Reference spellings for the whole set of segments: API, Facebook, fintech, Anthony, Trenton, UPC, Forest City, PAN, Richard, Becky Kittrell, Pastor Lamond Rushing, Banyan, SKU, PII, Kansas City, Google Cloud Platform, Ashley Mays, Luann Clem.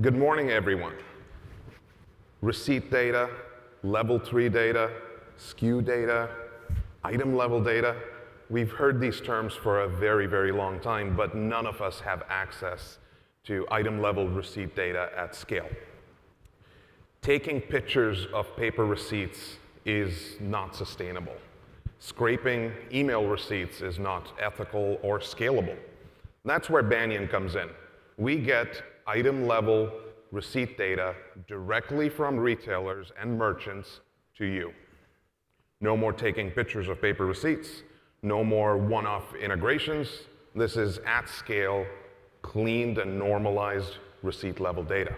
Good morning, everyone. Receipt data, level 3 data, SKU data, item level data. We've heard these terms for a very, very long time, but none of us have access to item level receipt data at scale. Taking pictures of paper receipts is not sustainable. Scraping email receipts is not ethical or scalable. That's where Banyan comes in. We get item level receipt data directly from retailers and merchants to you. No more taking pictures of paper receipts. No more one-off integrations. This is at scale, cleaned and normalized receipt level data.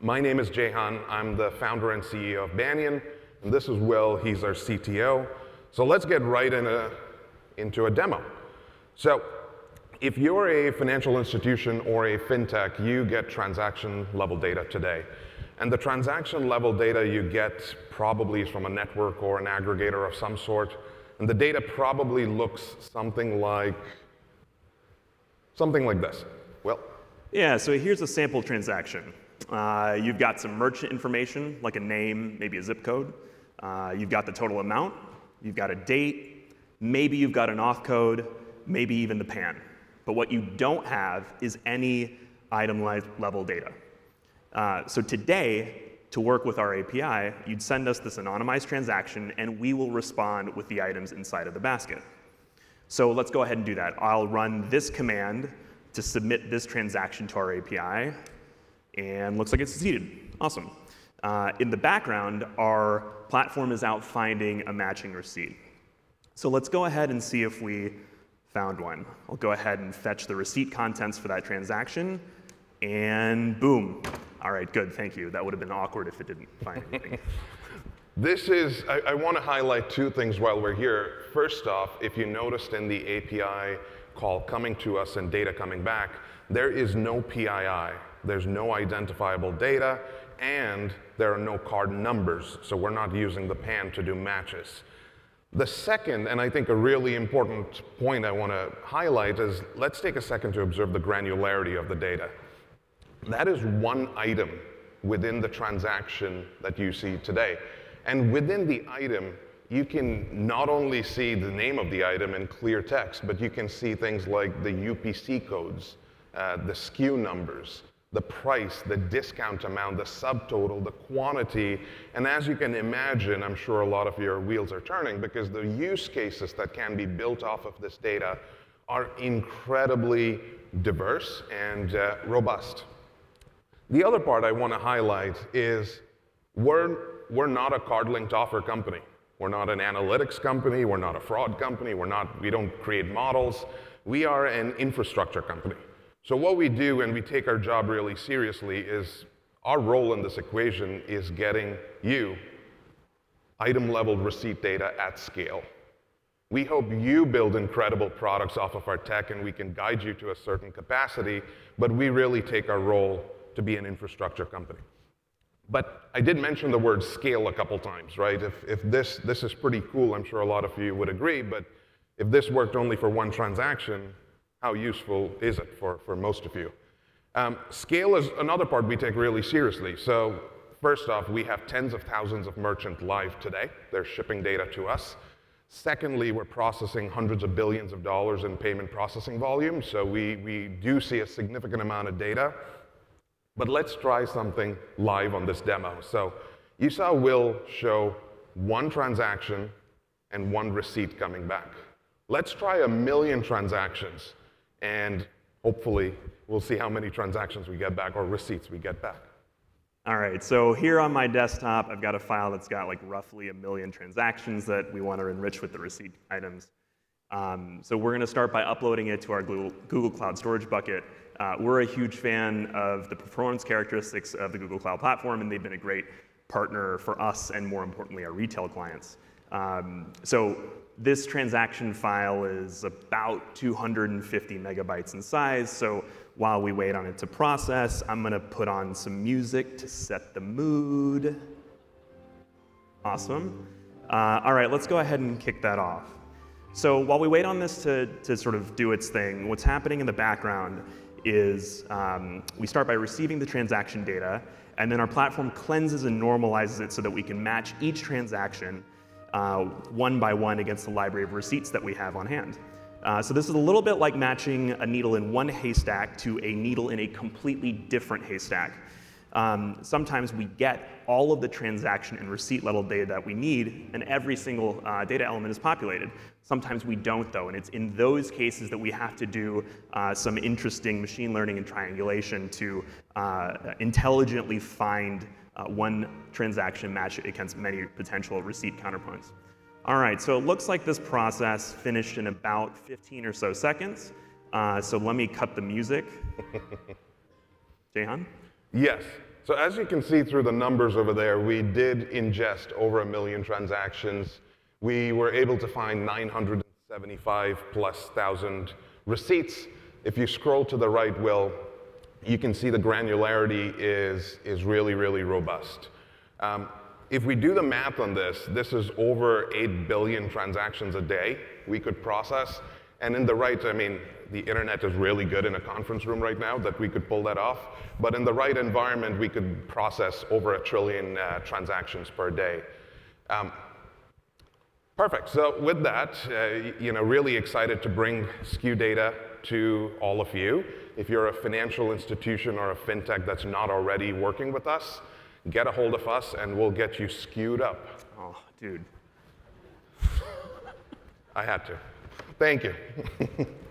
My name is Jehan. I'm the founder and CEO of Banyan. And this is Will. He's our CTO. So let's get right into a demo. So if you're a financial institution or a fintech, you get transaction level data today. And the transaction level data you get probably is from a network or an aggregator of some sort. And the data probably looks something like this. Well, yeah, so here's a sample transaction. You've got some merchant information, like a name, maybe a zip code. You've got the total amount. You've got a date. Maybe you've got an off code, maybe even the PAN. But what you don't have is any item level data. So today, to work with our API, you'd send us this anonymized transaction, and we will respond with the items inside of the basket. So let's go ahead and do that. I'll run this command to submit this transaction to our API, and looks like it succeeded. Awesome. In the background, our platform is out finding a matching receipt. So let's go ahead and see if we found one. I'll go ahead and fetch the receipt contents for that transaction, and boom. All right, good, thank you. That would have been awkward if it didn't find anything. I want to highlight two things while we're here. First off, if you noticed in the API call coming to us and data coming back, there is no PII. There's no identifiable data, and there are no card numbers, so we're not using the PAN to do matches. The second, and I think a really important point I want to highlight is, let's take a second to observe the granularity of the data. That is one item within the transaction that you see today. And within the item, you can not only see the name of the item in clear text, but you can see things like the UPC codes, the SKU numbers, the price, the discount amount, the subtotal, the quantity. And as you can imagine, I'm sure a lot of your wheels are turning, because the use cases that can be built off of this data are incredibly diverse and robust. The other part I want to highlight is we're not a card-linked offer company. We're not an analytics company. We're not a fraud company. We don't create models. We are an infrastructure company. So what we do, and we take our job really seriously, is our role in this equation is getting you item-level receipt data at scale. We hope you build incredible products off of our tech, and we can guide you to a certain capacity, but we really take our role to be an infrastructure company. But I did mention the word scale a couple times, right? If this is pretty cool, I'm sure a lot of you would agree, but if this worked only for one transaction, how useful is it for most of you? Scale is another part we take really seriously. So first off, we have tens of thousands of merchants live today. They're shipping data to us. Secondly, we're processing hundreds of billions of dollars in payment processing volume, so we do see a significant amount of data. But let's try something live on this demo. So you saw Will show one transaction and one receipt coming back. Let's try 1 million transactions, and hopefully we'll see how many transactions we get back or receipts we get back. All right, so here on my desktop, I've got a file that's got like roughly 1 million transactions that we want to enrich with the receipt items. So we're going to start by uploading it to our Google Cloud Storage bucket. We're a huge fan of the performance characteristics of the Google Cloud Platform, and they've been a great partner for us and, more importantly, our retail clients. So this transaction file is about 250 megabytes in size. So while we wait on it to process, I'm going to put on some music to set the mood. Awesome. All right, let's go ahead and kick that off. So while we wait on this to sort of do its thing, what's happening in the background is we start by receiving the transaction data, and then our platform cleanses and normalizes it so that we can match each transaction one by one against the library of receipts that we have on hand. So this is a little bit like matching a needle in one haystack to a needle in a completely different haystack. Sometimes we get all of the transaction and receipt level data that we need, and every single data element is populated. Sometimes we don't, though, and it's in those cases that we have to do some interesting machine learning and triangulation to intelligently find one transaction match against many potential receipt counterpoints. All right, so it looks like this process finished in about 15 or so seconds. So let me cut the music. Jahan? Yes. So as you can see through the numbers over there, we did ingest over 1 million transactions. We were able to find 975,000+ receipts. If you scroll to the right, Will, you can see the granularity is really, really robust. If we do the math on this, this is over 8 billion transactions a day we could process. And in the right, I mean, the internet is really good in a conference room right now that we could pull that off. But in the right environment, we could process over 1 trillion transactions per day. Perfect. So with that, you know, really excited to bring SKU data to all of you. If you're a financial institution or a fintech that's not already working with us, get a hold of us, and we'll get you SKU'd up. Oh, dude. I had to. Thank you.